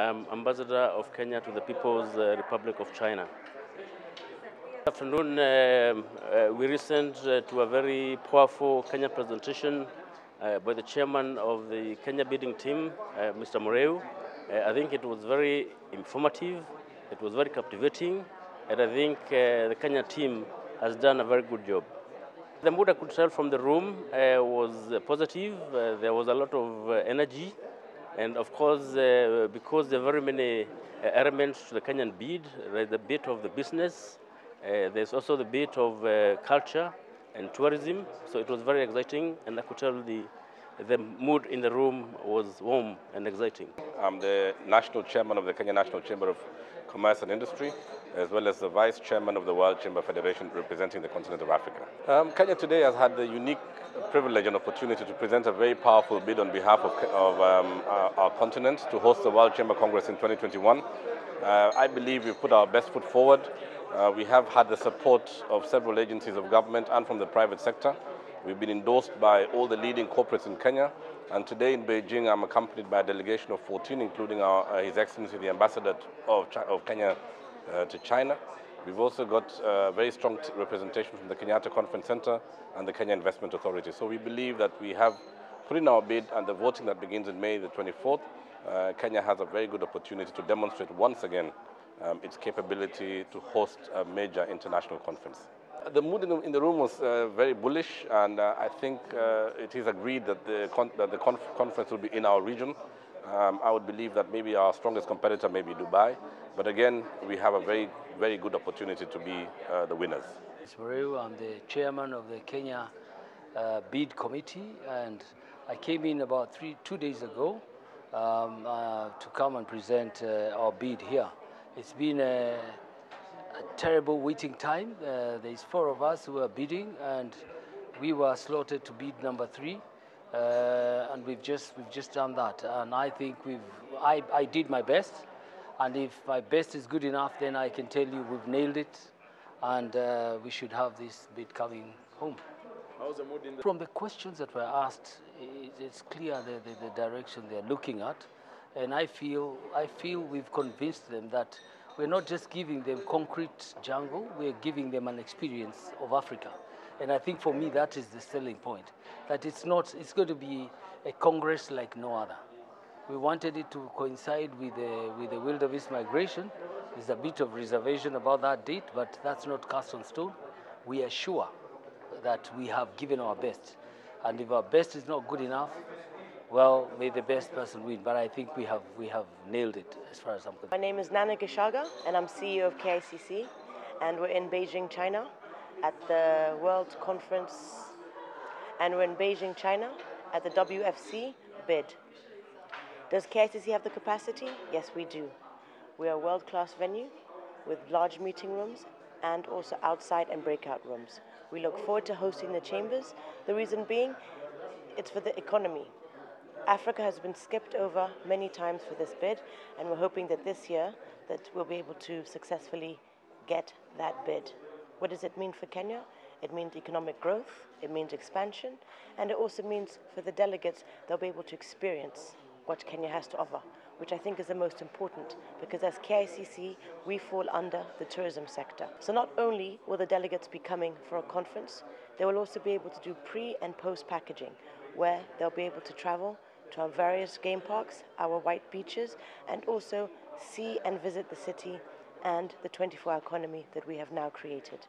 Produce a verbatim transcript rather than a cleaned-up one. um, Ambassador of Kenya to the People's uh, Republic of China. This afternoon, uh, uh, we listened uh, to a very powerful Kenya presentation uh, by the chairman of the Kenya bidding team, uh, Mister Mureu. Uh, I think it was very informative, it was very captivating, and I think uh, the Kenya team has done a very good job. The mood I could tell from the room uh, was positive. Uh, there was a lot of uh, energy, and of course, uh, because there are very many uh, elements to the Kenyan bid, right, the bit of the business, uh, there's also the bit of uh, culture and tourism. So it was very exciting, and I could tell the, the mood in the room was warm and exciting. I'm the national chairman of the Kenya National Chamber of Commerce and Industry, as well as the Vice Chairman of the World Chamber Federation representing the continent of Africa. Um, Kenya today has had the unique privilege and opportunity to present a very powerful bid on behalf of, of um, our, our continent to host the World Chamber Congress in twenty twenty-one. Uh, I believe we've put our best foot forward. Uh, we have had the support of several agencies of government and from the private sector. We've been endorsed by all the leading corporates in Kenya, and today in Beijing I'm accompanied by a delegation of fourteen, including our, uh, His Excellency the Ambassador of, Ch of Kenya uh, to China. We've also got uh, very strong t representation from the Kenyatta Conference Centre and the Kenya Investment Authority. So we believe that we have put in our bid, and the voting that begins in May the twenty-fourth, uh, Kenya has a very good opportunity to demonstrate once again um, its capability to host a major international conference. The mood in the room was uh, very bullish, and uh, I think uh, it is agreed that the, con that the conf conference will be in our region. Um, I would believe that maybe our strongest competitor may be Dubai, but again, we have a very, very good opportunity to be uh, the winners. It's Mureu. I'm the chairman of the Kenya uh, bid committee, and I came in about three, two days ago um, uh, to come and present uh, our bid here. It's been a A terrible waiting time. Uh, there's four of us who are bidding, and we were slotted to bid number three, uh, and we've just we've just done that. And I think we've I, I did my best, and if my best is good enough, then I can tell you we've nailed it, and uh, we should have this bid coming home. How's the mood in the From the questions that were asked, it, it's clear the, the, the direction they're looking at, and I feel I feel we've convinced them that we're not just giving them concrete jungle, we're giving them an experience of Africa. And I think for me that is the selling point, that it's not, it's going to be a congress like no other. We wanted it to coincide with the, with the wilderness migration. There's a bit of reservation about that date, but that's not cast on stone. We are sure that we have given our best. And if our best is not good enough, well, may the best person win, but I think we have, we have nailed it as far as I'm concerned. My name is Nana Kishaga, and I'm C E O of K I C C, and we're in Beijing, China, at the World Conference, and we're in Beijing, China, at the W F C bid. Does K I C C have the capacity? Yes, we do. We are a world-class venue with large meeting rooms and also outside and breakout rooms. We look forward to hosting the chambers, the reason being it's for the economy. Africa has been skipped over many times for this bid, and we're hoping that this year that we'll be able to successfully get that bid. What does it mean for Kenya? It means economic growth, it means expansion, and it also means for the delegates they'll be able to experience what Kenya has to offer, which I think is the most important, because as K I C C, we fall under the tourism sector. So not only will the delegates be coming for a conference, they will also be able to do pre- and post-packaging, where they'll be able to travel to our various game parks, our white beaches, and also see and visit the city and the twenty-four hour economy that we have now created.